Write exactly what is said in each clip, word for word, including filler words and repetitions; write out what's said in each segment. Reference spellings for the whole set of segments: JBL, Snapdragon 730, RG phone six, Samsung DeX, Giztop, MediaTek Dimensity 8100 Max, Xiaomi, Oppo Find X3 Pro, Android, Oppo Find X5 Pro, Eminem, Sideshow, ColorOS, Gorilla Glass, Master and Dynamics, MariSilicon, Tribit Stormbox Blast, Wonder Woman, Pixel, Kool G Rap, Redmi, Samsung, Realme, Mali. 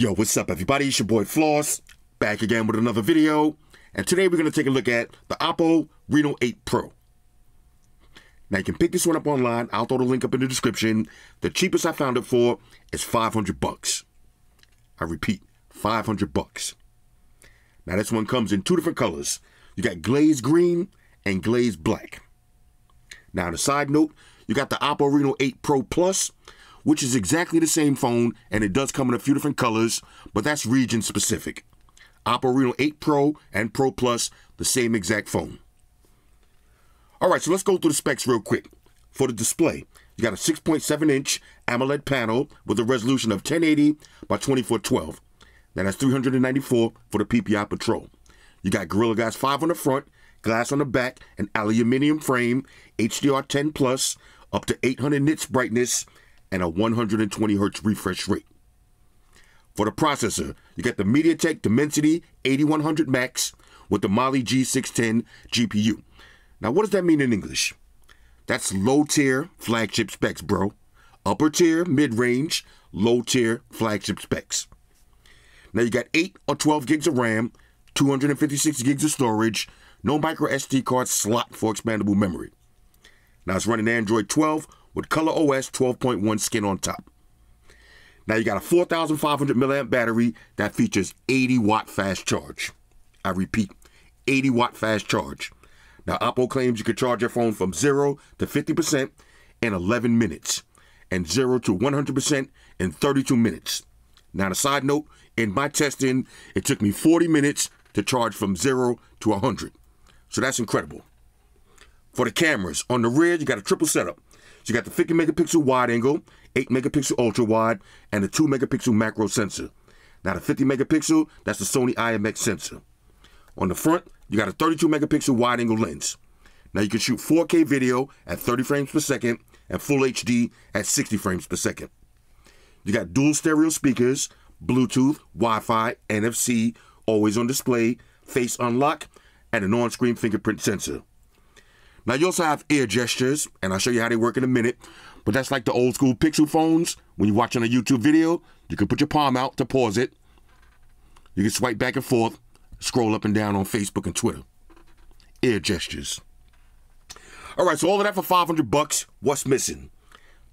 Yo, what's up everybody, it's your boy Floss, back again with another video, and today we're going to take a look at the Oppo Reno eight Pro. Now you can pick this one up online, I'll throw the link up in the description. The cheapest I found it for is five hundred bucks. I repeat, five hundred bucks. Now this one comes in two different colors. You got glazed green and glazed black. Now on a side note, you got the Oppo Reno eight Pro Plus, which is exactly the same phone, and it does come in a few different colors, but that's region specific. Oppo Reno eight Pro and Pro Plus, the same exact phone. All right, so let's go through the specs real quick. For the display, you got a six point seven inch AMOLED panel with a resolution of ten eighty by twenty four twelve. Now that's three hundred ninety-four for the P P I Patrol. You got Gorilla Glass five on the front, glass on the back, an aluminum frame, H D R ten plus, up to eight hundred nits brightness, and a one hundred twenty hertz refresh rate. For the processor, you got the MediaTek Dimensity eighty-one hundred Max with the Mali G six ten G P U. Now what does that mean in English? That's low tier flagship specs, bro. Upper tier, mid-range, low tier flagship specs. Now you got eight or twelve gigs of RAM, two hundred fifty-six gigs of storage, no micro S D card slot for expandable memory. Now it's running Android twelve, with ColorOS twelve point one skin on top. Now you got a four thousand five hundred milliamp battery that features eighty watt fast charge. I repeat, eighty watt fast charge. Now Oppo claims you can charge your phone from zero to fifty percent in eleven minutes and zero to one hundred percent in thirty-two minutes. Now on a side note, in my testing, it took me forty minutes to charge from zero to one hundred. So that's incredible. For the cameras, on the rear, you got a triple setup. So you got the fifty megapixel wide angle, eight megapixel ultra wide, and a two megapixel macro sensor. Now the fifty megapixel, that's the Sony I M X sensor. On the front, you got a thirty-two megapixel wide angle lens. Now you can shoot four K video at thirty frames per second and full H D at sixty frames per second. You got dual stereo speakers, Bluetooth, Wi-Fi, N F C, always on display, face unlock, and an on-screen fingerprint sensor. Now you also have ear gestures, and I'll show you how they work in a minute, but that's like the old school Pixel phones. When you're watching a YouTube video, you can put your palm out to pause it. You can swipe back and forth, scroll up and down on Facebook and Twitter. Ear gestures. All right, so all of that for five hundred bucks. What's missing?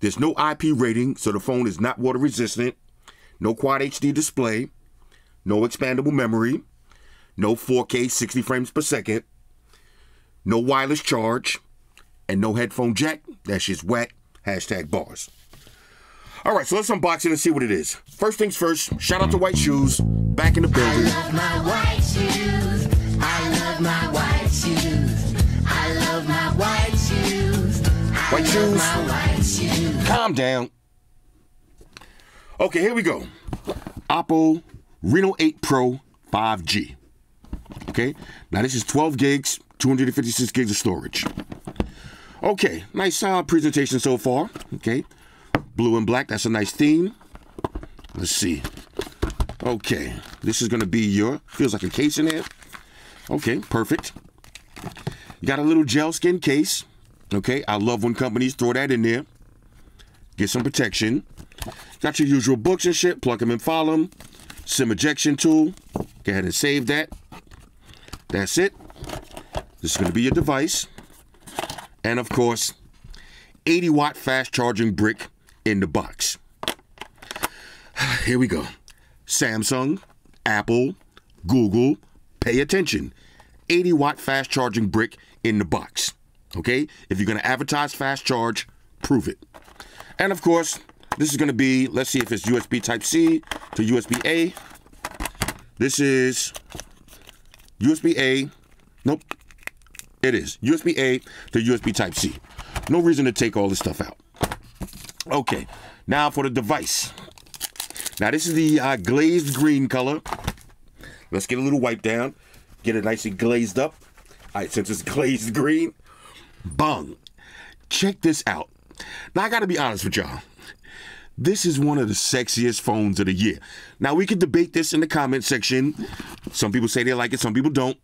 There's no I P rating, so the phone is not water resistant. No quad H D display. No expandable memory. No four K sixty frames per second. No wireless charge, and no headphone jack. That shit's whack. Hashtag bars. All right, so let's unbox it and see what it is. First things first, shout out to White Shoes, back in the building. I love my white shoes. I love my white shoes. I love my white shoes. I white shoes. My white shoes. Calm down. Okay, here we go. Oppo Reno eight Pro five G. Okay, now this is twelve gigs. two hundred fifty-six gigs of storage. Okay, nice solid presentation so far. Okay, blue and black, that's a nice theme. Let's see. Okay, this is gonna be your, feels like a case in there. Okay, perfect. You got a little gel skin case. Okay, I love when companies throw that in there. Get some protection. Got your usual books and shit, plug them and file them. SIM ejection tool, go ahead and save that. That's it. This is going to be your device, and of course, eighty watt fast charging brick in the box. Here we go. Samsung, Apple, Google, pay attention. eighty watt fast charging brick in the box. Okay, if you're going to advertise fast charge, prove it. And of course, this is going to be, let's see if it's U S B Type C to U S B A. This is U S B A, nope. It is U S B A to U S B Type C. No reason to take all this stuff out. Okay, now for the device. Now this is the uh, glazed green color. Let's get a little wipe down. Get it nicely glazed up. All right, since it's glazed green, bung. Check this out. Now I gotta be honest with y'all. This is one of the sexiest phones of the year. Now we could debate this in the comment section. Some people say they like it, some people don't.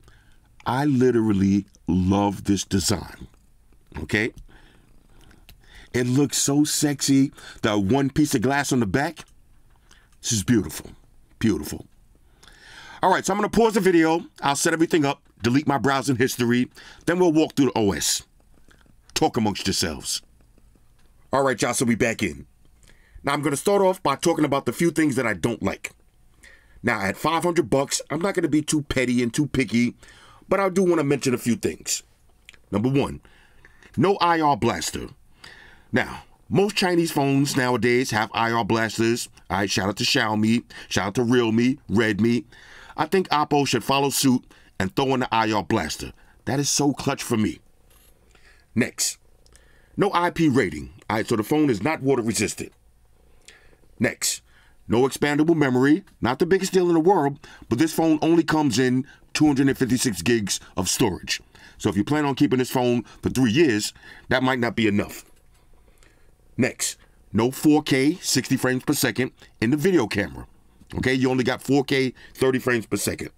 I literally love this design, okay? It looks so sexy, that one piece of glass on the back. This is beautiful, Beautiful. All right, so I'm gonna pause the video. I'll set everything up, delete my browsing history, then we'll walk through the O S. Talk amongst yourselves. All right, y'all, so we back in. Now I'm gonna start off by talking about the few things that I don't like. Now at five hundred bucks, I'm not gonna be too petty and too picky, but I do wanna mention a few things. Number one, no I R blaster. Now, most Chinese phones nowadays have I R blasters. All right, shout out to Xiaomi, shout out to Realme, Redmi. I think Oppo should follow suit and throw in the I R blaster. That is so clutch for me. Next, no I P rating. All right, so the phone is not water resistant. Next, no expandable memory. Not the biggest deal in the world, but this phone only comes in two hundred fifty-six gigs of storage. So if you plan on keeping this phone for three years, that might not be enough. Next, no four K sixty frames per second in the video camera. Okay, you only got four K thirty frames per second.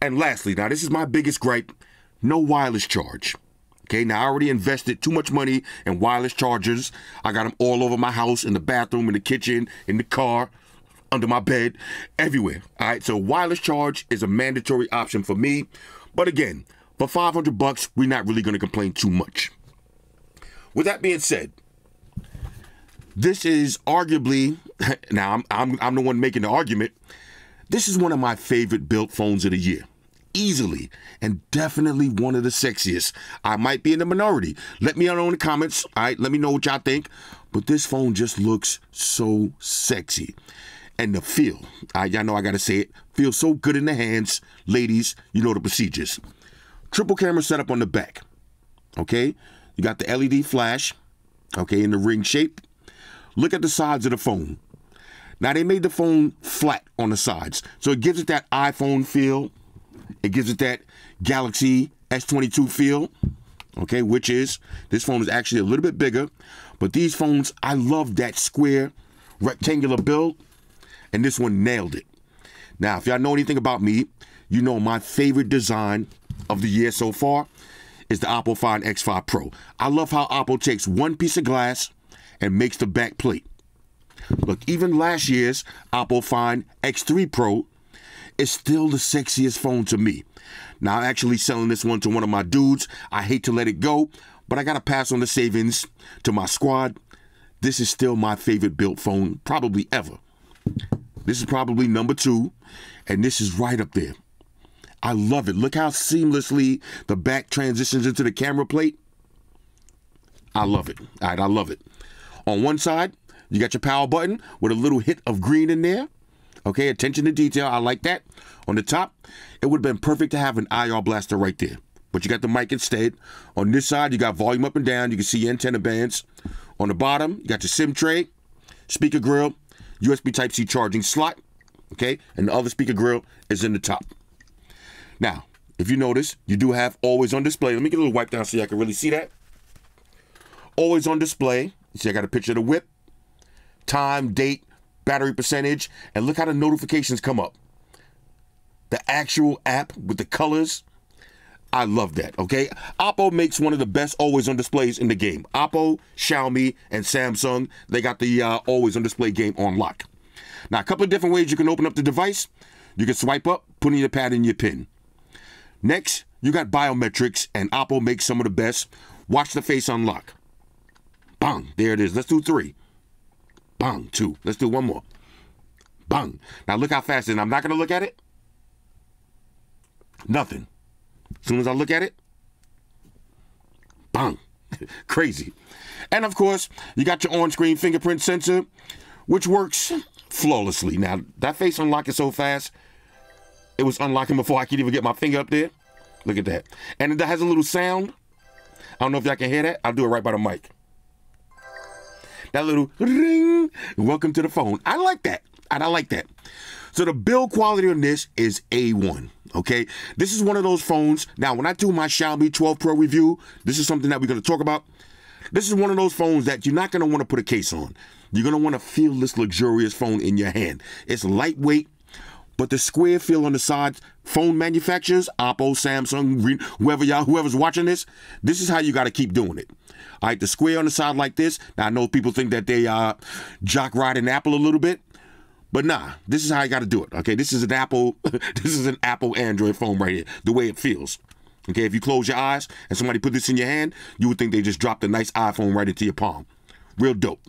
And lastly, now this is my biggest gripe, no wireless charge. Okay, now I already invested too much money in wireless chargers. I got them all over my house, in the bathroom, in the kitchen, in the car, under my bed, everywhere. All right, so wireless charge is a mandatory option for me. But again, for five hundred bucks, we're not really gonna complain too much. With that being said, this is arguably, now I'm, I'm, I'm the one making the argument, this is one of my favorite built phones of the year. Easily, and definitely one of the sexiest. I might be in the minority. Let me know in the comments, all right? Let me know what y'all think. But this phone just looks so sexy. And the feel, all right, y'all know I gotta say it, feels so good in the hands. Ladies, you know the procedures. Triple camera setup on the back, okay? You got the L E D flash, okay, in the ring shape. Look at the sides of the phone. Now they made the phone flat on the sides, so it gives it that iPhone feel. It gives it that Galaxy S twenty-two feel, okay, which is, this phone is actually a little bit bigger, but these phones, I love that square, rectangular build, and this one nailed it. Now, if y'all know anything about me, you know my favorite design of the year so far is the Oppo Find X five Pro. I love how Oppo takes one piece of glass and makes the back plate. Look, even last year's Oppo Find X three Pro is still the sexiest phone to me. Now, I'm actually selling this one to one of my dudes. I hate to let it go, but I gotta pass on the savings to my squad. This is still my favorite built phone, probably ever. This is probably number two, and this is right up there. I love it. Look how seamlessly the back transitions into the camera plate. I love it. All right, I love it. On one side, you got your power button with a little hit of green in there. Okay, attention to detail, I like that. On the top, it would've been perfect to have an I R blaster right there, but you got the mic instead. On this side, you got volume up and down, you can see antenna bands. On the bottom, you got your SIM tray, speaker grill, U S B Type-C charging slot, okay? And the other speaker grill is in the top. Now, if you notice, you do have always on display. Let me get a little wipe down so y'all can really see that. Always on display. You see I got a picture of the whip, time, date, battery percentage, and look how the notifications come up. The actual app with the colors, I love that, okay? Oppo makes one of the best always on displays in the game. Oppo, Xiaomi, and Samsung, they got the uh, always on display game on lock. Now, a couple of different ways you can open up the device. You can swipe up, put in your pad and your pin. Next, you got biometrics, and Oppo makes some of the best. Watch the face unlock. Bang, there it is, let's do three. Bang, two. Let's do one more. Bang. Now look how fast it is. I'm not going to look at it. Nothing. As soon as I look at it, bang. Crazy. And of course, you got your on-screen fingerprint sensor, which works flawlessly. Now, that face unlock is so fast, it was unlocking before I could even get my finger up there. Look at that. And it has a little sound. I don't know if y'all can hear that. I'll do it right by the mic. That little ring, welcome to the phone. I like that, and I like that. So the build quality on this is A one, okay? This is one of those phones. Now, when I do my Xiaomi twelve Pro review, this is something that we're gonna talk about. This is one of those phones that you're not gonna wanna put a case on. You're gonna wanna feel this luxurious phone in your hand. It's lightweight, but the square feel on the sides, phone manufacturers, Oppo, Samsung, whoever y'all, whoever's watching this, this is how you gotta keep doing it. All right, the square on the side like this. Now, I know people think that they uh, jock riding Apple a little bit, But nah, this is how you got to do it. Okay, this is an Apple, this is an Apple Android phone right here, the way it feels. Okay, if you close your eyes and somebody put this in your hand, you would think they just dropped a nice iPhone right into your palm. Real dope.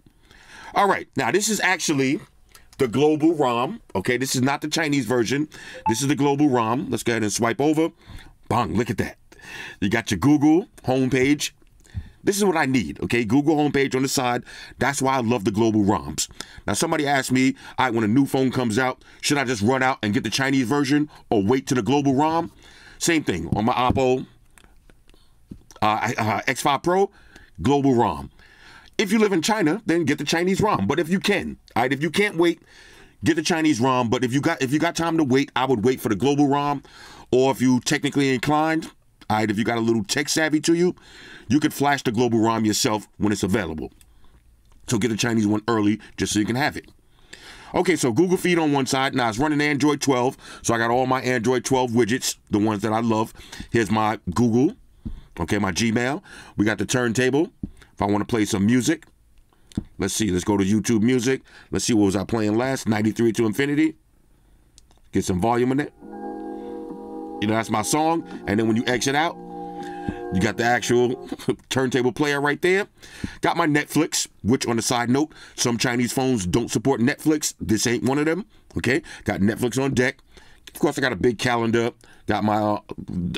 All right, now this is actually the global ROM. Okay, this is not the Chinese version. This is the global ROM. Let's go ahead and swipe over. Bang, look at that. You got your Google homepage. This is what I need, okay? Google homepage on the side. That's why I love the global ROMs. Now, somebody asked me, all right, when a new phone comes out, should I just run out and get the Chinese version or wait to the global ROM? Same thing on my Oppo uh, uh, X five Pro, global ROM. If you live in China, then get the Chinese ROM. But if you can, all right, if you can't wait, get the Chinese ROM. But if you got if you got time to wait, I would wait for the global ROM. Or if you technically inclined, all right, if you got a little tech savvy to you, you could flash the global ROM yourself when it's available. So get a Chinese one early just so you can have it. Okay, so Google Feed on one side. Now it's running Android twelve, so I got all my Android twelve widgets, the ones that I love. Here's my Google, okay, my Gmail. We got the turntable. If I want to play some music, let's see, let's go to YouTube Music. Let's see, what was I playing last? ninety-three to Infinity. Get some volume in it. You know, that's my song. And then when you exit out, you got the actual turntable player right there. Got my Netflix, which on the side note, some Chinese phones don't support Netflix. This ain't one of them, okay? Got Netflix on deck. Of course, I got a big calendar. Got my uh,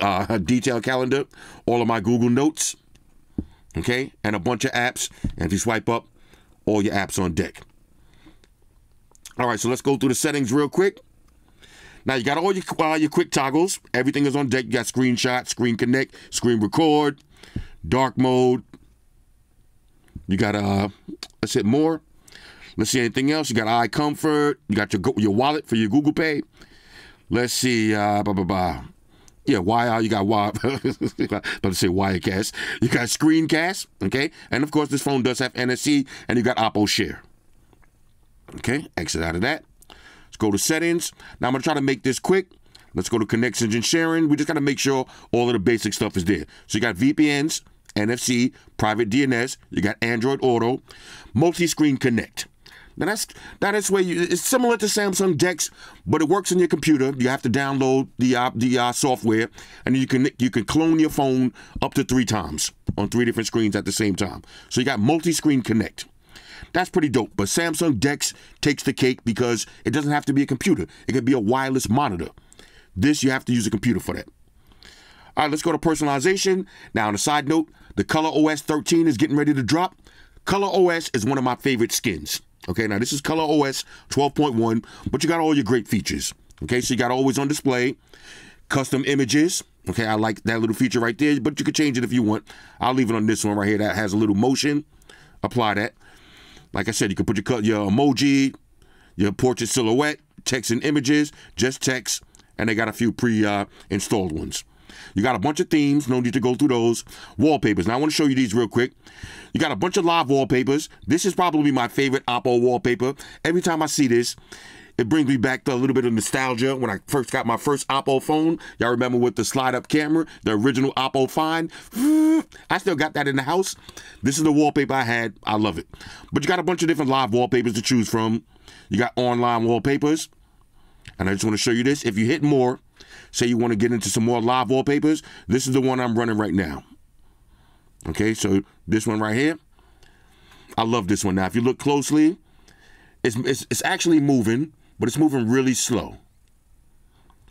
uh, detailed calendar. All of my Google Notes, okay? And a bunch of apps. And if you swipe up, all your apps on deck. All right, so let's go through the settings real quick. Now, you got all your, uh, your quick toggles. Everything is on deck. You got screenshot, screen connect, screen record, dark mode. You got, uh, let's hit more. Let's see anything else. You got eye comfort. You got your your wallet for your Google Pay. Let's see, uh, blah, blah, blah. Yeah, wire, you got wire. I was about to say Wirecast. You got Screencast, okay? And, of course, this phone does have N S C, and you got Oppo Share. Okay, exit out of that. Let's go to settings. Now I'm gonna try to make this quick. Let's go to connections and sharing. We just gotta make sure all of the basic stuff is there. So you got V P Ns, N F C, private D N S, you got Android Auto, multi-screen connect. Now that's that is where you, it's similar to Samsung DeX, but it works on your computer. You have to download the uh, the uh, software, and you can you can clone your phone up to three times on three different screens at the same time. So you got multi-screen connect. That's pretty dope, but Samsung DeX takes the cake because it doesn't have to be a computer. It could be a wireless monitor. This, you have to use a computer for that. All right, let's go to personalization. Now, on a side note, the Color O S thirteen is getting ready to drop. Color O S is one of my favorite skins. Okay, now this is Color O S twelve point one, but you got all your great features. Okay, so you got always on display, custom images. Okay, I like that little feature right there, but you can change it if you want. I'll leave it on this one right here that has a little motion. Apply that. Like I said, you can put your, your emoji, your portrait silhouette, text and images, just text, and they got a few pre-installed uh, ones. You got a bunch of themes, no need to go through those. Wallpapers, now I want to show you these real quick. You got a bunch of live wallpapers. This is probably my favorite Oppo wallpaper. Every time I see this, it brings me back to a little bit of nostalgia when I first got my first Oppo phone. Y'all remember with the slide-up camera, the original Oppo Find? I still got that in the house. This is the wallpaper I had. I love it. But you got a bunch of different live wallpapers to choose from. You got online wallpapers. And I just want to show you this. If you hit more, say you want to get into some more live wallpapers, this is the one I'm running right now. Okay, so this one right here. I love this one. Now, if you look closely, it's, it's, it's actually moving. But it's moving really slow.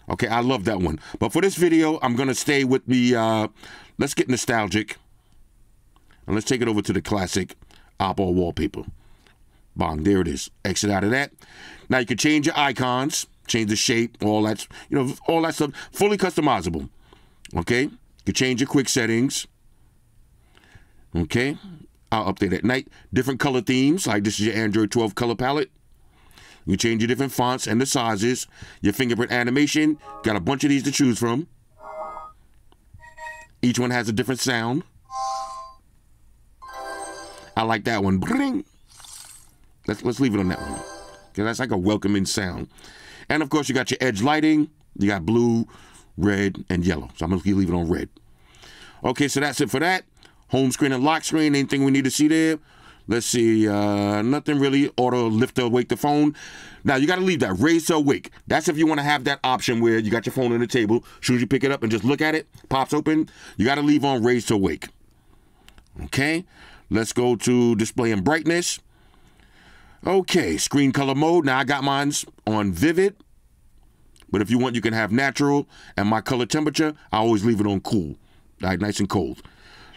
Okay, I love that one. But for this video, I'm gonna stay with the, uh, let's get nostalgic. And let's take it over to the classic Oppo wallpaper. Bong, there it is. Exit out of that. Now you can change your icons, change the shape, all that, you know, all that stuff, fully customizable. Okay, you can change your quick settings. Okay, I'll update at night. Different color themes, like this is your Android twelve color palette. You change your different fonts and the sizes, your fingerprint animation. Got a bunch of these to choose from. Each one has a different sound. I like that one. Let's, let's leave it on that one. Okay, that's like a welcoming sound. And of course, you got your edge lighting. You got blue, red, and yellow. So I'm going to leave it on red. Okay, so that's it for that. Home screen and lock screen. Anything we need to see there? Let's see, uh, nothing really. Auto lift or wake the phone. Now you gotta leave that, raise or wake. That's if you wanna have that option where you got your phone on the table, as soon as you pick it up and just look at it, pops open. You gotta leave on raise or wake. Okay, let's go to display and brightness. Okay, screen color mode. Now I got mine's on vivid, but if you want, you can have natural, and my color temperature, I always leave it on cool, all right, nice and cold.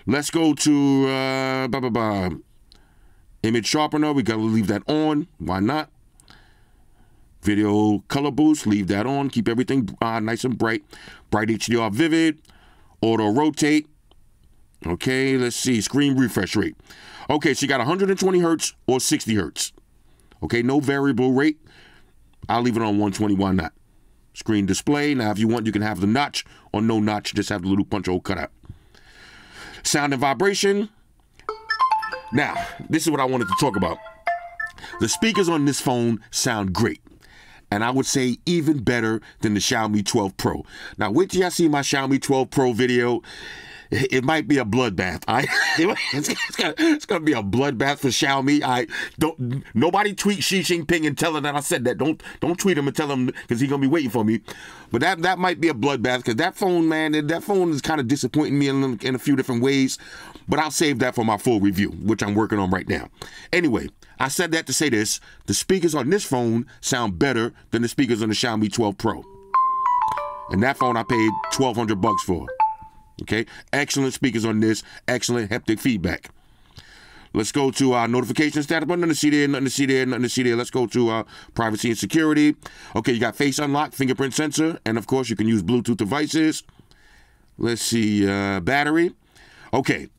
Let's go to, uh, blah, blah, blah. Image sharpener, we gotta leave that on, why not? Video color boost, leave that on, keep everything uh, nice and bright. Bright H D R vivid, auto rotate. Okay, let's see, screen refresh rate. Okay, so you got one hundred twenty hertz or sixty hertz. Okay, no variable rate. I'll leave it on one twenty, why not? Screen display, now if you want, you can have the notch or no notch, just have the little punch hole cut out. Sound and vibration. Now, this is what I wanted to talk about. The speakers on this phone sound great, and I would say even better than the Xiaomi twelve Pro. Now, wait till y'all see my Xiaomi twelve Pro video. It might be a bloodbath. I, it's, it's, gonna, it's gonna be a bloodbath for Xiaomi. I don't. Nobody tweet Xi Jinping and tell him that I said that. Don't don't tweet him and tell him, because he's gonna be waiting for me. But that that might be a bloodbath, because that phone, man, that phone is kind of disappointing me in, in a few different ways. But I'll save that for my full review, which I'm working on right now. Anyway, I said that to say this: the speakers on this phone sound better than the speakers on the Xiaomi twelve Pro, and that phone I paid twelve hundred bucks for. Okay, excellent speakers on this, excellent haptic feedback. Let's go to our notification status. Nothing to see there, nothing to see there, nothing to see there. Let's go to our privacy and security. Okay, you got face unlock, fingerprint sensor, and of course you can use Bluetooth devices. Let's see, uh, battery. Okay,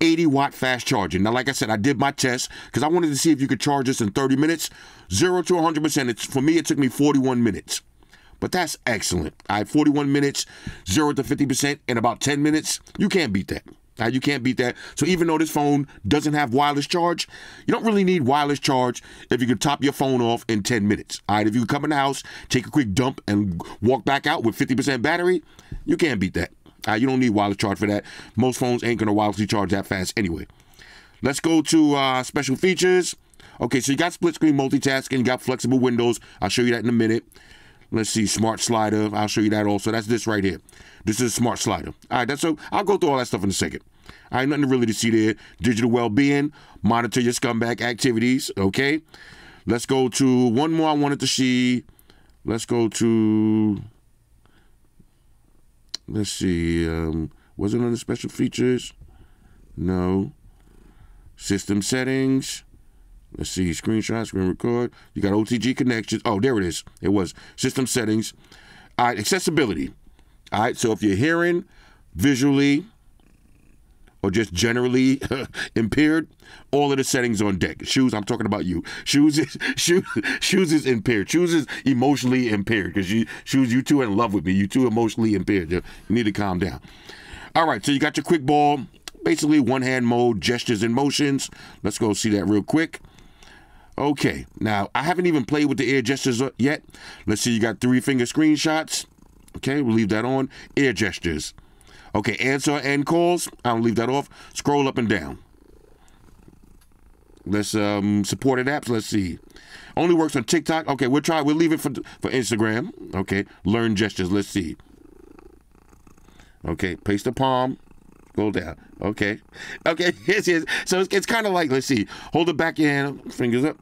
eighty watt fast charging. Now, like I said, I did my test because I wanted to see if you could charge this in thirty minutes. zero to one hundred percent, it's, for me, it took me forty-one minutes. But that's excellent. I had forty-one minutes, zero to fifty percent in about ten minutes. You can't beat that. Now, you can't beat that. So even though this phone doesn't have wireless charge, you don't really need wireless charge if you can top your phone off in ten minutes. All right, if you come in the house, take a quick dump and walk back out with fifty percent battery, you can't beat that. All right, you don't need wireless charge for that. Most phones ain't gonna wirelessly charge that fast anyway. Let's go to uh, special features. Okay, so you got split screen multitasking, you got flexible windows. I'll show you that in a minute. Let's see, smart slider. I'll show you that also. That's this right here. This is a smart slider. All right, that's so. I'll go through all that stuff in a second. All right, nothing really to see there. Digital well-being, monitor your scumbag activities. Okay, let's go to one more. I wanted to see. Let's go to. Let's see. Um, was it under special features? No. System settings. Let's see, screenshot, screen record. You got O T G connections. Oh, there it is. It was system settings. All right, accessibility. All right, so if you're hearing, visually, or just generally impaired, all of the settings on deck. Shoes, I'm talking about you. Shoes is, shoes, shoes is impaired. Shoes is emotionally impaired, because you, Shoes, you two are in love with me. You two emotionally impaired. You need to calm down. All right, so you got your quick ball, basically one-hand mode, gestures and motions. Let's go see that real quick. Okay, now I haven't even played with the air gestures yet. Let's see, you got three finger screenshots. Okay, we'll leave that on. Air gestures. Okay, answer and calls. I'll leave that off. Scroll up and down. Let's um, supported apps. Let's see. Only works on TikTok. Okay, we'll try. We'll leave it for for Instagram. Okay, learn gestures. Let's see. Okay, place the palm. Go down. Okay. Okay. Yes, yes. So it's, it's kind of like, let's see. Hold it back in. Fingers up.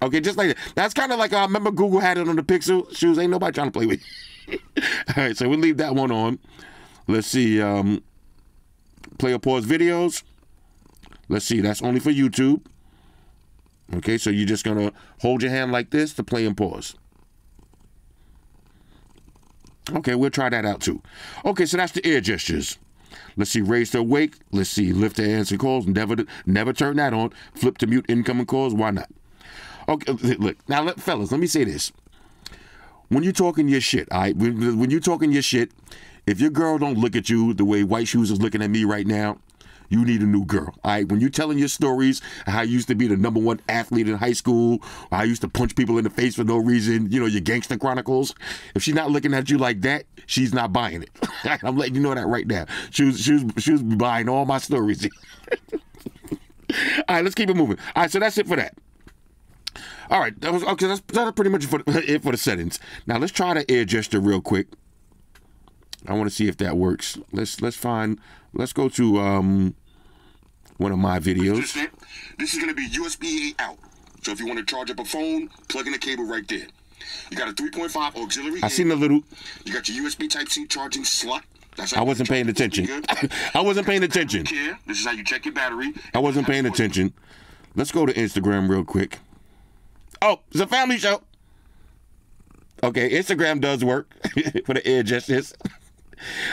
Okay, just like that. That's kind of like, I uh, remember Google had it on the Pixel. Shoes, ain't nobody trying to play with you. All right, so we'll leave that one on. Let's see. Um, play or pause videos. Let's see. That's only for YouTube. Okay, so you're just going to hold your hand like this to play and pause. Okay, we'll try that out too. Okay, so that's the air gestures. Let's see, raise to wake. Let's see, lift to answer calls. Never never turn that on. Flip to mute incoming calls. Why not? Okay, look. Now, let, fellas, let me say this. When you're talking your shit, all right? When, when you're talking your shit, if your girl don't look at you the way White Shoes is looking at me right now, you need a new girl, all right? When you're telling your stories, how you used to be the number one athlete in high school, how you used to punch people in the face for no reason, you know, your gangster chronicles, if she's not looking at you like that, she's not buying it. I'm letting you know that right now. She was, she was, she was buying all my stories. All right, let's keep it moving. All right, so that's it for that. All right, that was okay. That's, that's pretty much for, it for the settings. Now let's try the air gesture real quick. I want to see if that works. Let's let's find. Let's go to um one of my videos. This is going to be U S B out. So if you want to charge up a phone, plug in the cable right there. You got a three point five auxiliary. I seen the little. You got your U S B Type C charging slot. That's I wasn't paying attention. I wasn't paying attention. This is how you check your battery. I wasn't paying attention. Let's go to Instagram real quick. Oh, it's a family show. Okay, Instagram does work for the air gestures.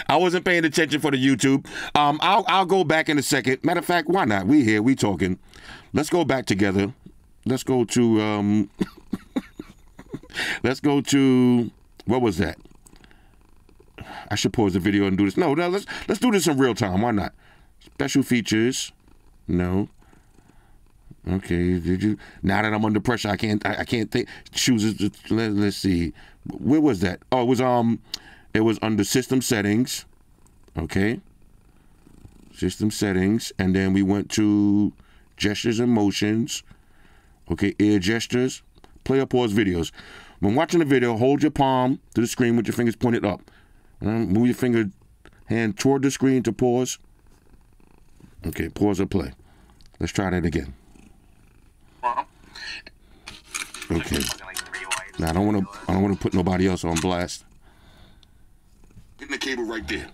I wasn't paying attention for the YouTube. Um, I'll I'll go back in a second. Matter of fact, why not? We here, we talking. Let's go back together. Let's go to um. Let's go to what was that? I should pause the video and do this. No, no, let's let's do this in real time. Why not? Special features. No. Okay. Did you? Now that I'm under pressure, I can't. I, I can't think. Chooses. Let, let's see. Where was that? Oh, it was um, it was under system settings. Okay. System settings, and then we went to gestures and motions. Okay, air gestures. Play or pause videos. When watching the video, hold your palm to the screen with your fingers pointed up. Um, move your finger hand toward the screen to pause. Okay, pause or play. Let's try that again. Okay. Now I don't want to. I don't want to put nobody else on blast. Getting the cable right there.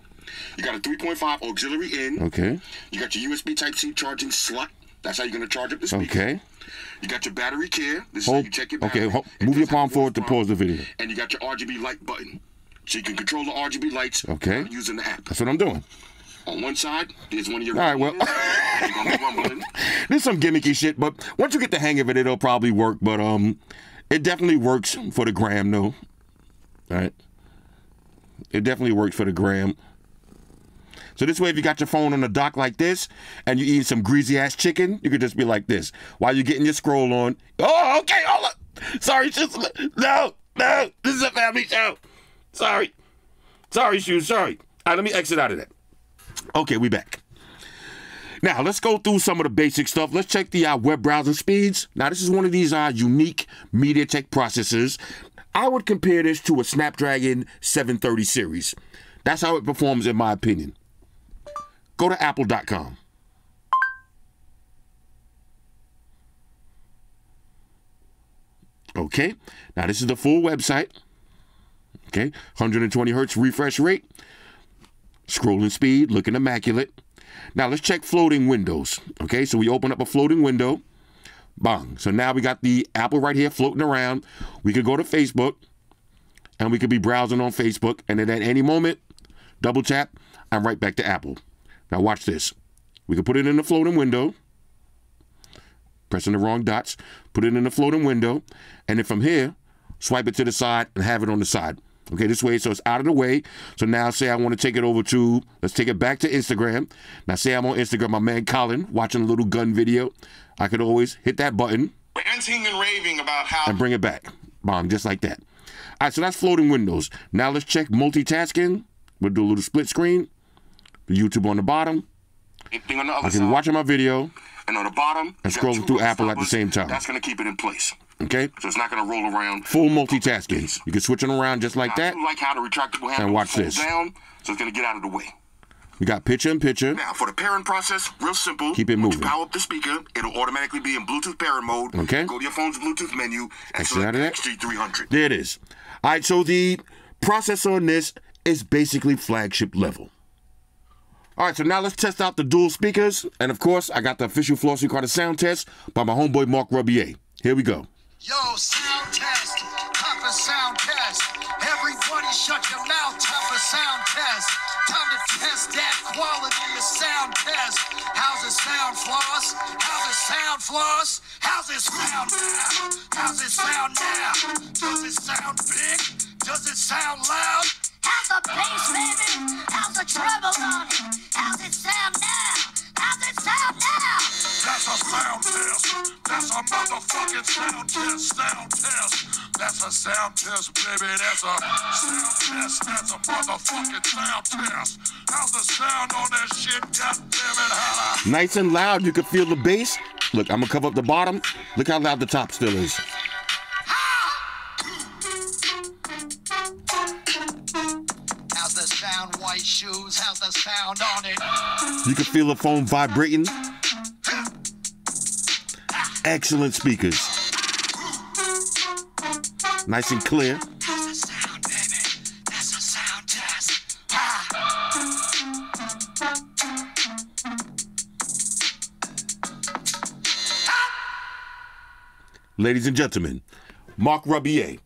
You got a three point five auxiliary in. Okay. You got your U S B Type C charging slot. That's how you're gonna charge up the speaker. Okay. You got your battery care. This hold, is how you check your battery. Okay. Hold, move your palm forward to pause the video. And you got your R G B light button. So you can control the R G B lights okay. using the app. That's what I'm doing. On one side, there's one of your... All right, well... There's some gimmicky shit, but once you get the hang of it, it'll probably work. But um, it definitely works for the gram, though. All right. It definitely works for the gram. So this way, if you got your phone on a dock like this, and you eat some greasy-ass chicken, you could just be like this. While you're getting your scroll on... Oh, okay, hold on. Sorry, just... No, no, this is a family show. Sorry. Sorry, Shoe. Sorry. All right, let me exit out of that. Okay, we back. Now, let's go through some of the basic stuff. Let's check the uh, web browsing speeds. Now, this is one of these uh, unique MediaTek processors. I would compare this to a Snapdragon seven thirty series. That's how it performs, in my opinion. Go to apple dot com. Okay. Now, this is the full website. Okay, one hundred twenty hertz refresh rate, scrolling speed, looking immaculate. Now let's check floating windows. Okay, so we open up a floating window. Bang. So now we got the Apple right here floating around. We could go to Facebook, and we could be browsing on Facebook, and then at any moment, double tap, I'm right back to Apple. Now watch this. We could put it in the floating window, pressing the wrong dots, put it in the floating window, and then from here, swipe it to the side and have it on the side. Okay, this way, so it's out of the way. So now say I want to take it over to, let's take it back to Instagram. Now say I'm on Instagram, my man Colin, watching a little gun video. I could always hit that button. We're ranting and raving about how... And bring it back. Bomb, just like that. All right, so that's floating windows. Now let's check multitasking. We'll do a little split screen. YouTube on the bottom. On the other I can be watching my video. And on the bottom... And scrolling through Apple at the same time. That's going to keep it in place. Okay, so it's not going to roll around. Full multitasking. You can switch it around just like that. I do like how the retractable handle and watch this. Down, so it's going to get out of the way. We got picture in picture. Now for the pairing process, real simple. Keep it moving. Once you power up the speaker, it'll automatically be in Bluetooth pairing mode. Okay. Go to your phone's Bluetooth menu and Exit select X G three hundred. There it is. All right, so the processor on this is basically flagship level. All right, so now let's test out the dual speakers. And of course, I got the official Flossy Carter sound test by my homeboy Mark Rubier. Here we go. Yo, sound test, time for sound test. Everybody shut your mouth, time for sound test. Time to test that quality of sound test. How's it sound, Floss? How's it sound, Floss? How's it sound now? How's it sound now? Does it sound big? Does it sound loud? How's the bass, baby? How's the treble on it? How's it sound now? How's it sound now? That's a sound test. That's a motherfucking sound test. Sound test. That's a a sound test, baby, that's a sound test, that's a motherfucking sound test. How's the sound on that shit, goddamn it, holla. Nice and loud, you can feel the bass. Look, I'm gonna cover up the bottom. Look how loud the top still is. How's the sound, white shoes, how's the sound on it? You can feel the phone vibrating. Excellent speakers. Nice and clear. That's the sound, baby. That's the sound test. Ah. Ah. Ladies and gentlemen, Marc Rabier.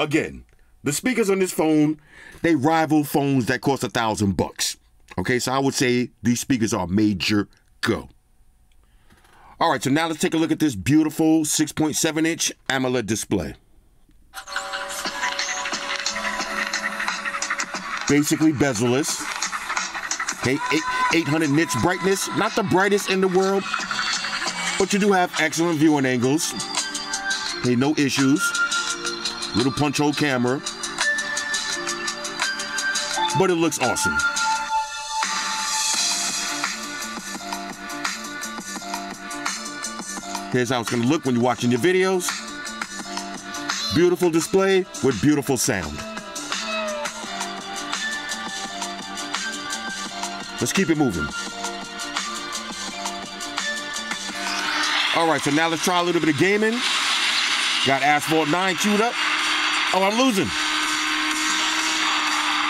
Again, the speakers on this phone, they rival phones that cost a thousand bucks. Okay, so I would say these speakers are major go. All right, so now let's take a look at this beautiful six point seven inch AMOLED display. Basically bezel-less. Okay, eight hundred nits brightness, not the brightest in the world, but you do have excellent viewing angles. Okay, no issues. Little punch hole camera, but it looks awesome. Here's how it's gonna look when you're watching your videos. Beautiful display with beautiful sound. Let's keep it moving. All right, so now let's try a little bit of gaming. Got Asphalt nine queued up. Oh, I'm losing.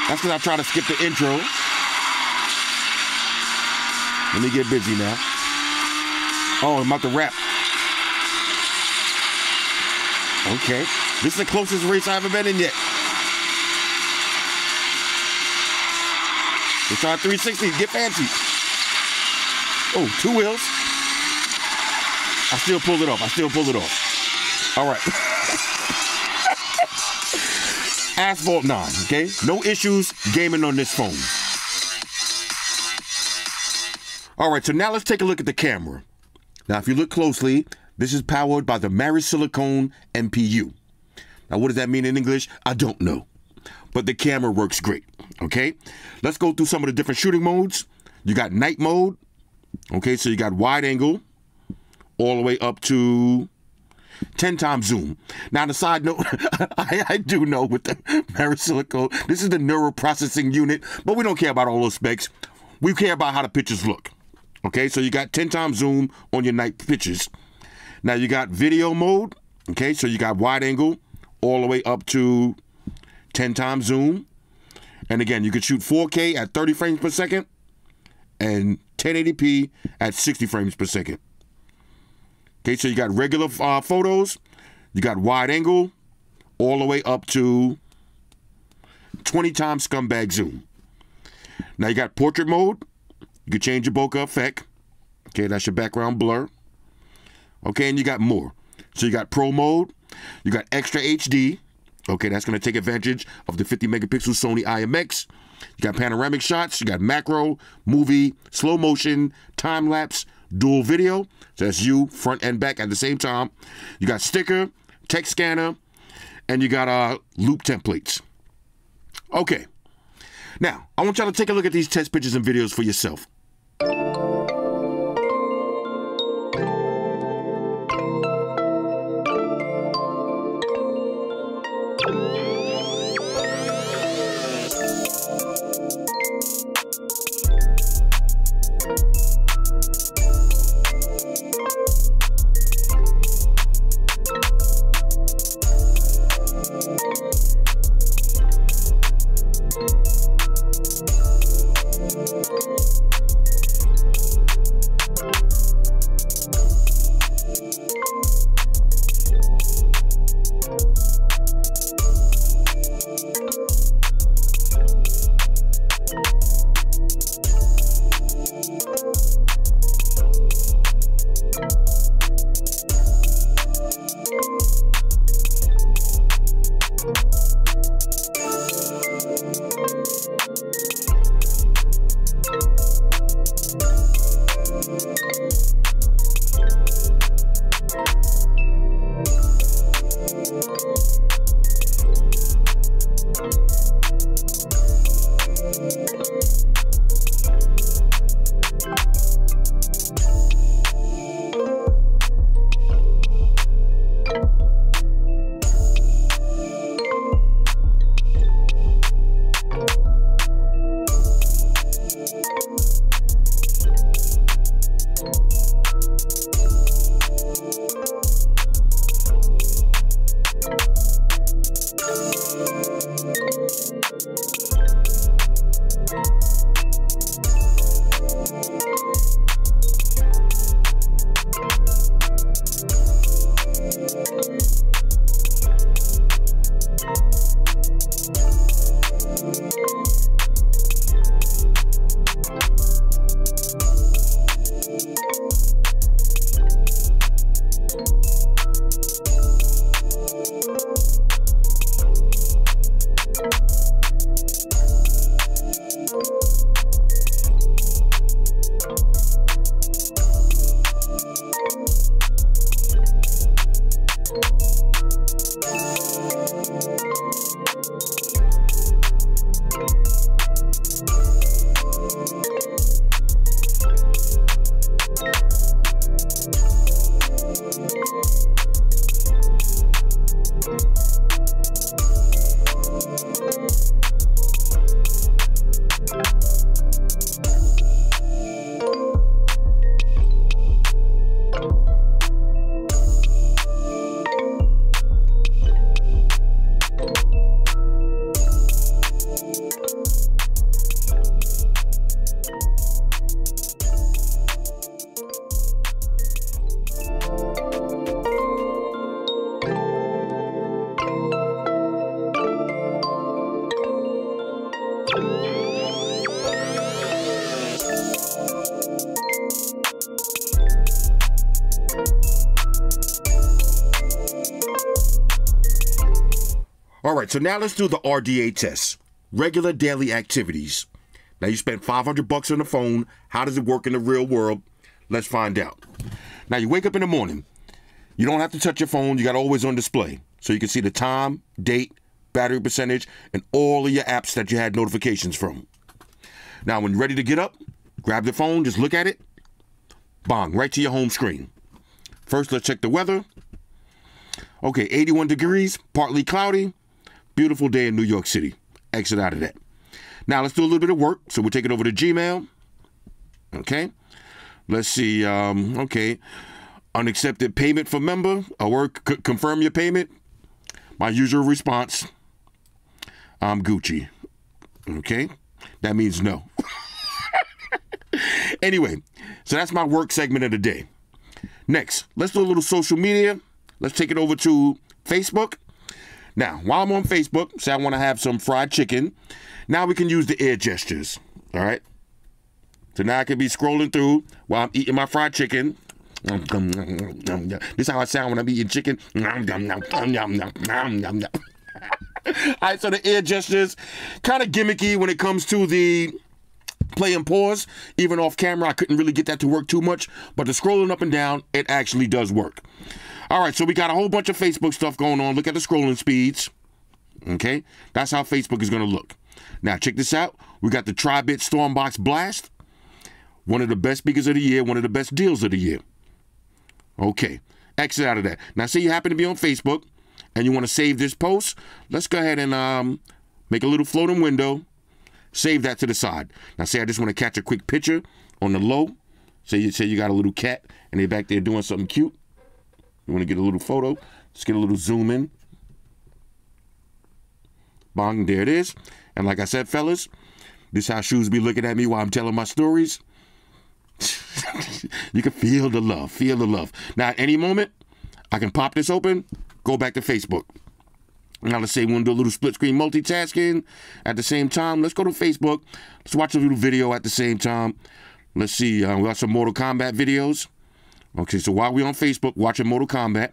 That's because I try to skip the intro. Let me get busy now. Oh, I'm about to rap. Okay, this is the closest race I haven't been in yet. Let's try three sixty, get fancy. Oh, two wheels. I still pulled it off, I still pulled it off. All right. Asphalt nine, okay? No issues gaming on this phone. All right, so now let's take a look at the camera. Now, if you look closely, this is powered by the MariSilicon M P U. Now, what does that mean in English? I don't know. But the camera works great, okay? Let's go through some of the different shooting modes. You got night mode, okay? So you got wide angle all the way up to ten times zoom. Now, on a side note, I, I do know with the MariSilicon, this is the neural processing unit, but we don't care about all those specs. We care about how the pictures look, okay? So you got ten times zoom on your night pictures. Now you got video mode, okay? So you got wide angle all the way up to ten times zoom. And again, you can shoot four K at thirty frames per second and ten eighty p at sixty frames per second. Okay, so you got regular uh, photos, you got wide angle all the way up to twenty times scumbag zoom. Now you got portrait mode, you can change your bokeh effect. Okay, that's your background blur. Okay, and you got more. So you got Pro mode, you got Extra H D. Okay, that's gonna take advantage of the fifty megapixel Sony I M X. You got panoramic shots, you got macro, movie, slow motion, time lapse, dual video. So that's you, front and back at the same time. You got sticker, text scanner, and you got uh, loop templates. Okay, now, I want y'all to take a look at these test pictures and videos for yourself. We'll be right back. right, so now let's do the R D A test. Regular daily activities. Now you spent five hundred bucks on the phone. How does it work in the real world? Let's find out. Now you wake up in the morning. You don't have to touch your phone. You got always on display. So you can see the time, date, battery percentage, and all of your apps that you had notifications from. Now when you're ready to get up, grab the phone, just look at it. Bang, right to your home screen. First, let's check the weather. Okay, eighty-one degrees, partly cloudy. Beautiful day in New York City. Exit out of that. Now let's do a little bit of work. So we'll take it over to Gmail. Okay. Let's see. Um, okay. Unaccepted payment for member. A word, c confirm your payment. My usual response. I'm Gucci. Okay. That means no. Anyway, so that's my work segment of the day. Next, let's do a little social media. Let's take it over to Facebook. Now, while I'm on Facebook, say I want to have some fried chicken. Now we can use the air gestures, all right? So now I can be scrolling through while I'm eating my fried chicken. This is how I sound when I'm eating chicken. All right, so the air gestures, kind of gimmicky when it comes to the play and pause. Even off camera, I couldn't really get that to work too much, but the scrolling up and down, it actually does work. All right, so we got a whole bunch of Facebook stuff going on. Look at the scrolling speeds, okay? That's how Facebook is going to look. Now, check this out. We got the Tribit Stormbox Blast, one of the best speakers of the year, one of the best deals of the year. Okay, exit out of that. Now, say you happen to be on Facebook and you want to save this post. Let's go ahead and um, make a little floating window. Save that to the side. Now, say I just want to catch a quick picture on the low. Say you, say you got a little cat and they're back there doing something cute. You want to get a little photo. Let's get a little zoom in. Bong, there it is. And like I said, fellas, this is how shoes be looking at me while I'm telling my stories. You can feel the love, feel the love. Now, at any moment, I can pop this open, go back to Facebook. Now, let's say we want to do a little split-screen multitasking at the same time. Let's go to Facebook. Let's watch a little video at the same time. Let's see. Uh, we got some Mortal Kombat videos. Okay, so while we're on Facebook, watching Mortal Kombat.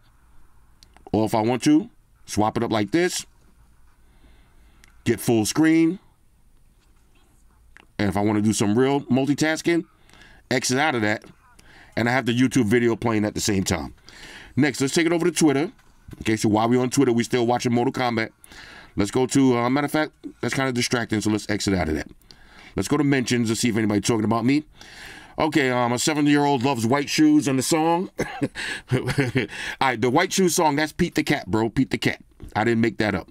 Or if I want to, swap it up like this. Get full screen. And if I want to do some real multitasking, exit out of that. And I have the YouTube video playing at the same time. Next, let's take it over to Twitter. Okay, so while we're on Twitter, we're still watching Mortal Kombat. Let's go to, uh, matter of fact, that's kind of distracting, so let's exit out of that. Let's go to mentions to see if anybody's talking about me. Okay, um, a seven-year-old loves white shoes and the song. All right, the white shoes song, that's Pete the Cat, bro, Pete the Cat. I didn't make that up.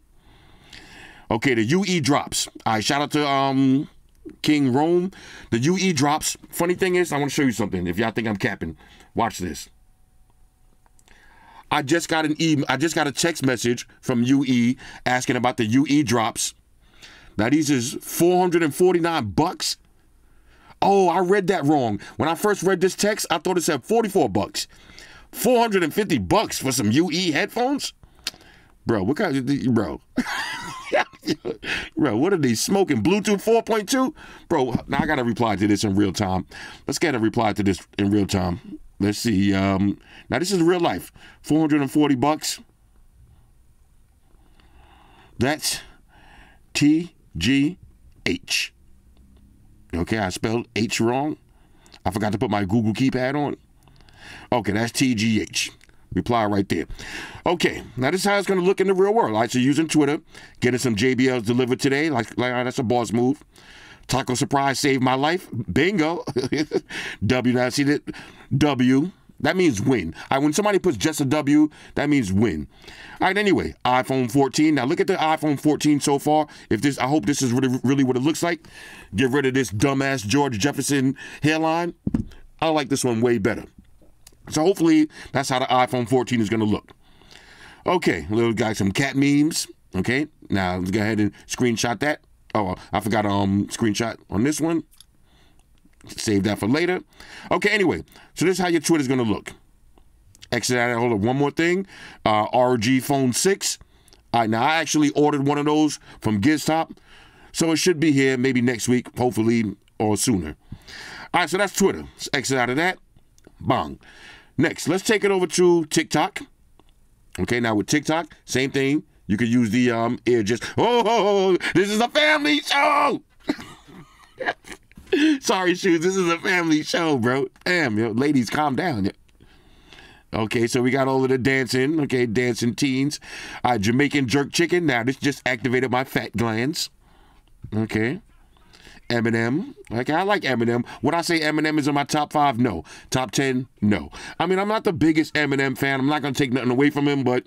Okay, the U E drops. All right, shout out to um, King Rome. The U E drops. Funny thing is, I want to show you something. If y'all think I'm capping, watch this. I just got an email, I just got a text message from U E asking about the U E drops. Now these is four hundred forty-nine bucks. Oh, I read that wrong. When I first read this text, I thought it said forty-four bucks. four hundred fifty bucks for some U E headphones? Bro, what kind of bro? Bro, what are these smoking? Bluetooth four point two? Bro, now I got to reply to this in real time. Let's get a reply to this in real time. Let's see. Um, now, this is real life. four hundred forty bucks. That's T G H. Okay, I spelled H wrong. I forgot to put my Google keypad on. Okay, that's T G H. Reply right there. Okay, now this is how it's going to look in the real world. All right, so using Twitter, getting some J B Ls delivered today. Like, like that's a boss move. Taco surprise saved my life. Bingo. W, now see that? W, that means win. All right, when somebody puts just a W, that means win. All right, anyway, iPhone fourteen. Now look at the iPhone fourteen so far. If this, I hope this is really, really what it looks like. Get rid of this dumbass George Jefferson hairline. I like this one way better. So hopefully that's how the iPhone fourteen is going to look. Okay, little guy, some cat memes. Okay, now let's go ahead and screenshot that. Oh, I forgot um screenshot on this one. Save that for later. Okay, anyway, so this is how your Twitter's gonna look. Exit out. Hold on, one more thing. Uh, R G phone six. All right, now I actually ordered one of those from Giztop, so it should be here maybe next week, hopefully, or sooner. All right, so that's Twitter. Let's exit out of that. Bang. Next, let's take it over to TikTok. Okay, now with TikTok, same thing. You could use the um ear just. Oh, this is a family show. Sorry, Shoes. This is a family show, bro. Damn, yo, ladies, calm down. Yo. Okay, so we got all of the dancing. Okay, dancing teens. Uh, Jamaican jerk chicken. Now this just activated my fat glands. Okay. Eminem. Okay, I like Eminem. Would I say Eminem is in my top five? No. Top ten? No. I mean, I'm not the biggest Eminem fan. I'm not going to take nothing away from him, but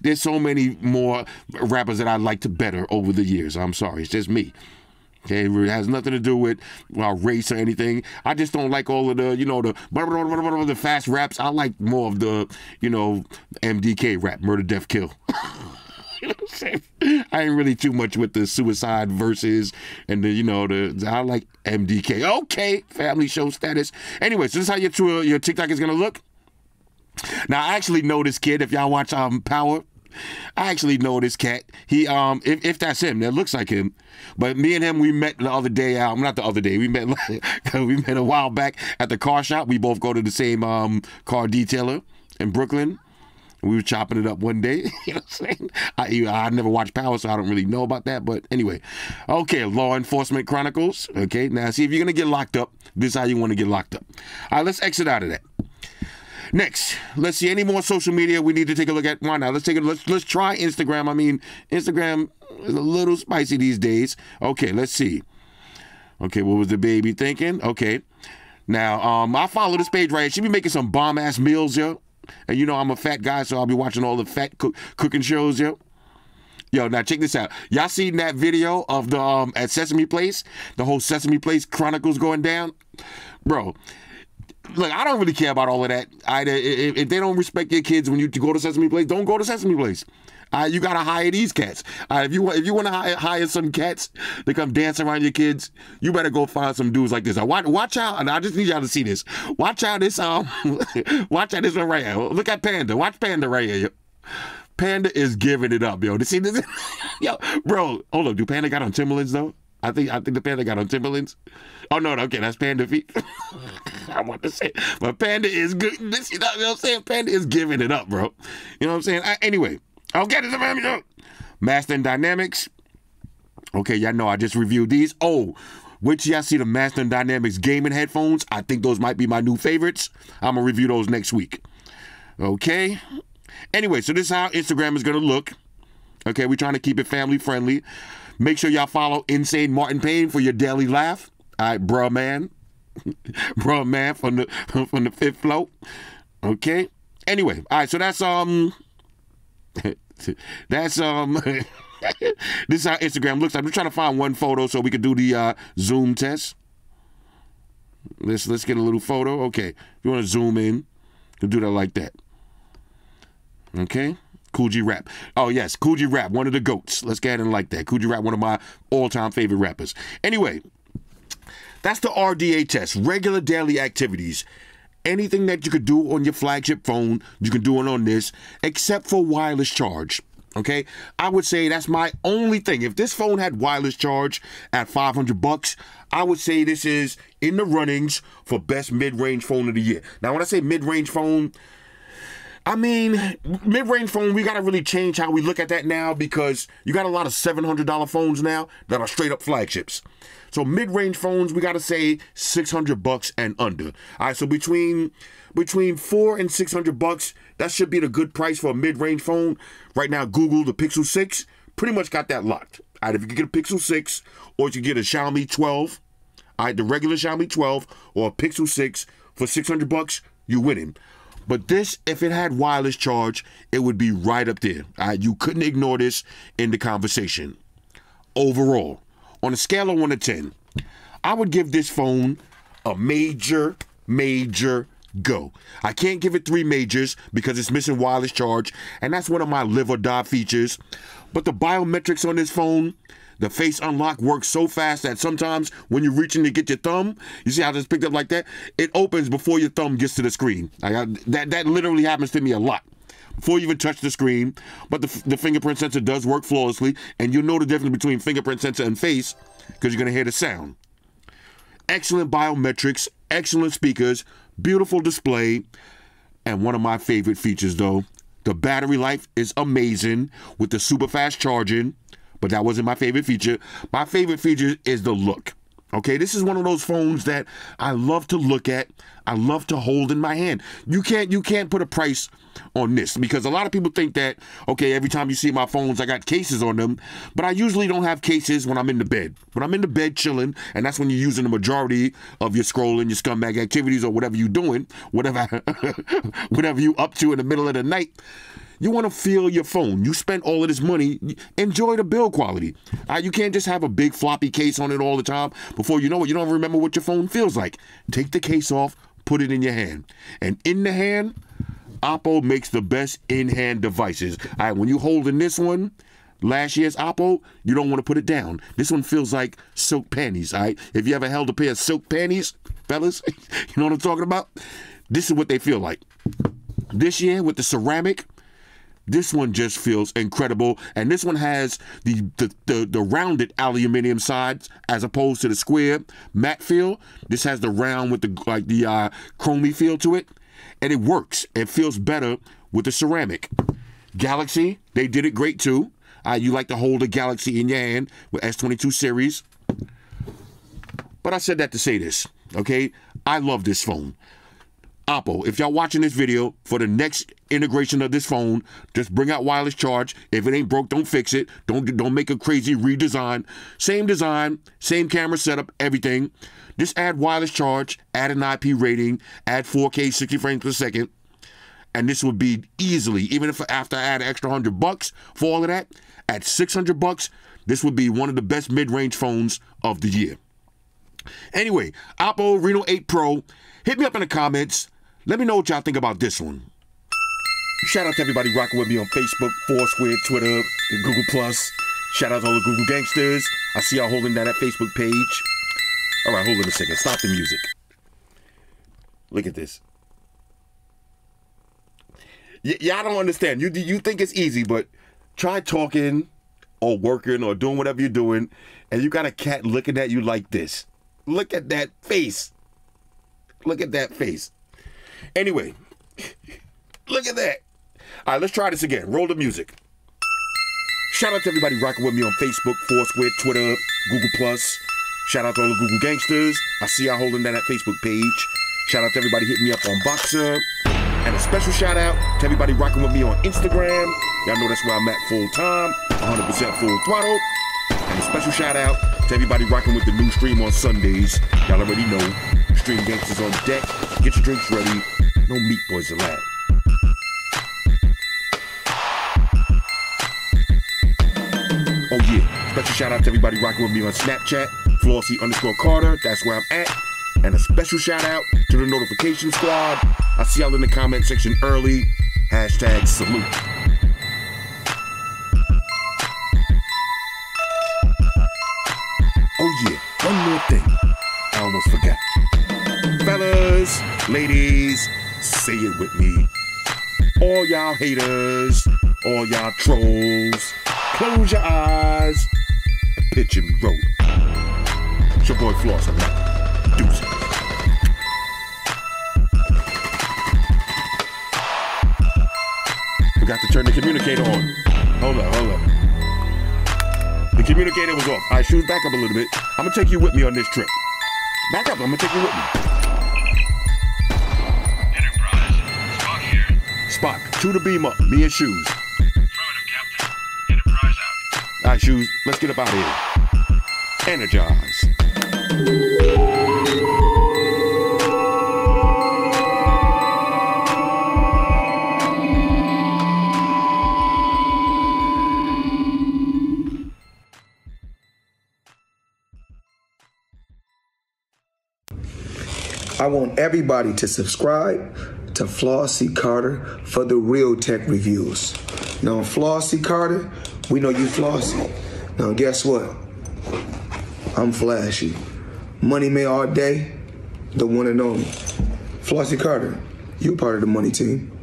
there's so many more rappers that I liked better over the years. I'm sorry. It's just me. Okay, it has nothing to do with uh, race or anything. I just don't like all of the, you know, the blah, blah, blah, blah, blah, the fast raps. I like more of the, you know, M D K rap, murder, death, kill. You know what I'm saying? I ain't really too much with the suicide verses and the, you know, the, I like M D K. Okay, family show status. Anyway, so this is how your, tour, your TikTok is going to look. Now, I actually know this kid, if y'all watch um, Power. I actually know this cat. He, um, if, if that's him, that looks like him. But me and him, we met the other day. Um, not the other day. We met. we met a while back at the car shop. We both go to the same um car detailer in Brooklyn. We were chopping it up one day. You know what I'm saying? I I never watched Power, so I don't really know about that. But anyway, okay. Law Enforcement Chronicles. Okay. Now, see if you're gonna get locked up. This is how you want to get locked up. All right. Let's exit out of that. Next, let's see any more social media we need to take a look at. Why not? Let's take a let's let's try Instagram. I mean, Instagram is a little spicy these days. Okay, let's see. Okay, what was the baby thinking? Okay, now um, I follow this page right here. She be making some bomb ass meals, yo. And you know I'm a fat guy, so I'll be watching all the fat cook, cooking shows, yo. Yo, now check this out. Y'all seen that video of the um, at Sesame Place, the whole Sesame Place Chronicles going down, bro? Look, I don't really care about all of that. I, if, if they don't respect your kids when you go to Sesame Place, don't go to Sesame Place. Uh, you gotta hire these cats. Uh, if you if you wanna hire, hire some cats to come dance around your kids, you better go find some dudes like this. Uh, watch, watch out! And I just need y'all to see this. Watch out this um, watch out this one right here. Look at Panda. Watch Panda right here. Panda is giving it up, yo. You see this? Yo, bro, hold up. Do Panda got on Timberlands though? I think I think the Panda got on Timberlands. Oh no, no, okay, that's Panda feet. I want to say, but Panda is good. This, you know what I'm saying? Panda is giving it up, bro. You know what I'm saying? I, anyway, I'll get it. Master and Dynamics. Okay, y'all know I just reviewed these. Oh, which y'all see the Master and Dynamics gaming headphones? I think those might be my new favorites. I'm gonna review those next week. Okay. Anyway, so this is how Instagram is gonna look. Okay, we're trying to keep it family friendly. Make sure y'all follow Insane Martin Payne for your daily laugh. All right, bruh man. Bruh man from the from the fifth floor. Okay. Anyway, all right, so that's um that's um this is how Instagram looks like. I'm trying to find one photo so we can do the uh zoom test. Let's let's get a little photo. Okay. If you want to zoom in, you do that like that. Okay. Kool G Rap. Oh, yes, Kool G Rap, one of the GOATs. Let's get in like that. Kool G Rap, one of my all-time favorite rappers. Anyway, that's the R D A test, regular daily activities. Anything that you could do on your flagship phone, you can do it on this, except for wireless charge, okay? I would say that's my only thing. If this phone had wireless charge at five hundred bucks, I would say this is in the runnings for best mid-range phone of the year. Now, when I say mid-range phone, I mean, mid-range phone, we got to really change how we look at that now because you got a lot of seven hundred dollar phones now that are straight-up flagships. So mid-range phones, we got to say six hundred bucks and under. All right, so between between four and six hundred bucks, that should be the good price for a mid-range phone. Right now, Google, the Pixel six, pretty much got that locked. All right, if you could get a Pixel six or if you get a Xiaomi twelve, all right, the regular Xiaomi twelve or a Pixel six for six hundred bucks, you win him. But this, if it had wireless charge, it would be right up there. All right? You couldn't ignore this in the conversation. Overall, on a scale of one to ten, I would give this phone a major, major go. I can't give it three majors because it's missing wireless charge, and that's one of my live or die features. But the biometrics on this phone, the face unlock works so fast that sometimes when you're reaching to get your thumb, you see how this picked up like that? It opens before your thumb gets to the screen. I got, that, that literally happens to me a lot. Before you even touch the screen, but the, the fingerprint sensor does work flawlessly, and you'll know the difference between fingerprint sensor and face because you're going to hear the sound. Excellent biometrics, excellent speakers, beautiful display, and one of my favorite features, though, The battery life is amazing with the super fast charging, but that wasn't my favorite feature. My favorite feature is the look. Okay, this is one of those phones that I love to look at. I love to hold in my hand. You can't you can't put a price on this, because a lot of people think that, okay, every time you see my phones, I got cases on them, but I usually don't have cases when I'm in the bed. When I'm in the bed chilling, and that's when you're using the majority of your scrolling, your scumbag activities, or whatever you're doing, whatever, whatever you up to in the middle of the night, you want to feel your phone. You spent all of this money. Enjoy the build quality. Uh, you can't just have a big floppy case on it all the time. Before you know it, you don't remember what your phone feels like. Take the case off, put it in your hand. And in the hand, Oppo makes the best in-hand devices. All right, when you're holding this one, last year's Oppo, you don't want to put it down. This one feels like silk panties, all right? If you ever held a pair of silk panties, fellas, you know what I'm talking about? This is what they feel like. This year, with the ceramic, this one just feels incredible, and this one has the, the, the, the rounded aluminum sides as opposed to the square matte feel. This has the round with the like the uh, chromey feel to it, and it works. It feels better with the ceramic. Galaxy, they did it great too. Uh, you like to hold a Galaxy in your hand with S twenty-two series. But I said that to say this, okay? I love this phone. Oppo, if y'all watching this video, for the next integration of this phone, just bring out wireless charge. If it ain't broke, don't fix it. Don't, don't make a crazy redesign. Same design, same camera setup, everything. Just add wireless charge, add an I P rating, add four K sixty frames per second, and this would be easily, even if after I add an extra one hundred bucks for all of that, at six hundred bucks, this would be one of the best mid-range phones of the year. Anyway, Oppo Reno eight Pro, hit me up in the comments. Let me know what y'all think about this one. Shout out to everybody rocking with me on Facebook, Foursquare, Twitter, and Google Plus. Shout out to all the Google gangsters. I see y'all holding down that Facebook page. All right, hold on a second. Stop the music. Look at this. Y'all don't understand. You you think it's easy, but try talking or working or doing whatever you're doing, and you got a cat looking at you like this. Look at that face. Look at that face. Anyway, look at that. All right, let's try this again. Roll the music. Shout out to everybody rocking with me on Facebook, Foursquare, Twitter, Google Plus. Shout out to all the Google gangsters. I see y'all holding down that Facebook page. Shout out to everybody hitting me up on Boxer. And a special shout out to everybody rocking with me on Instagram. Y'all know that's where I'm at full time, one hundred percent full throttle. And a special shout out to everybody rocking with the new stream on Sundays. Y'all already know. Stream Gangsters on deck. Get your drinks ready. No meat boys allowed. Oh yeah. Special shout out to everybody rocking with me on Snapchat. Flossy underscore Carter. That's where I'm at. And a special shout out to the notification squad. I see y'all in the comment section early. Hashtag salute. Fellas, ladies, say it with me. All y'all haters, all y'all trolls, close your eyes and pitch and roll. It's your boy Floss. I'm out. Deuces. Forgot to turn the communicator on. Hold up, hold up. The communicator was off. All right, shoes back up a little bit. I'm going to take you with me on this trip. Back up, I'm gonna take you with me. Enterprise, Spock here. Spock, to the beam up, me and Shoes. Affirmative, Captain. Enterprise out. All right, Shoes, let's get up out of here. Energize. I want everybody to subscribe to Flossy Carter for the real tech reviews. Now, Flossy Carter, we know you flossy. Now, guess what? I'm flashy. Money made all day, the one and only. Flossy Carter, you're part of the money team.